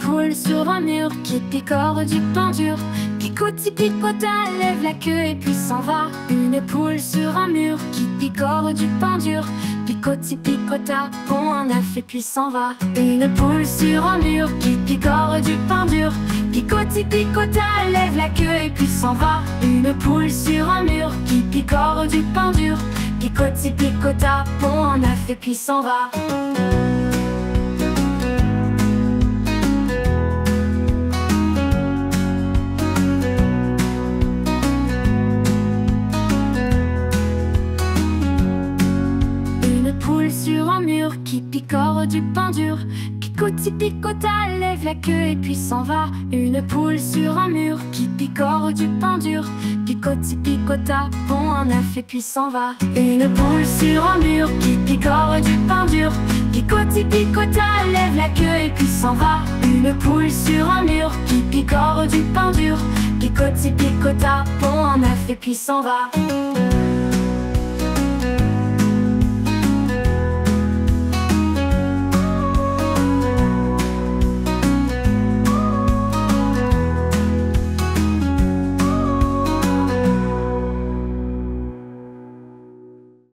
poule sur un mur qui picore du pain dur. Picotipicota lève la queue et puis s'en va. Une poule sur un mur qui picore du pain dur. Picotipicota pond un œuf et puis s'en va. Une poule sur un mur qui picore du pain dur. Picotipicota lève la queue et puis s'en va. Une poule sur un mur qui picore du pain dur. Picotipicota pond un œuf et puis s'en va. Sur un mur qui picore du pain dur. Picotipicota lève la queue et puis s'en va. Une poule sur un mur qui picore du pain dur. Picotipicota pond un œuf et puis s'en va. Une poule sur un mur qui picore du pain dur. Picotipicota lève la queue et puis s'en va. Une poule sur un mur qui picore du pain dur. Picotipicota pond un œuf et puis s'en va.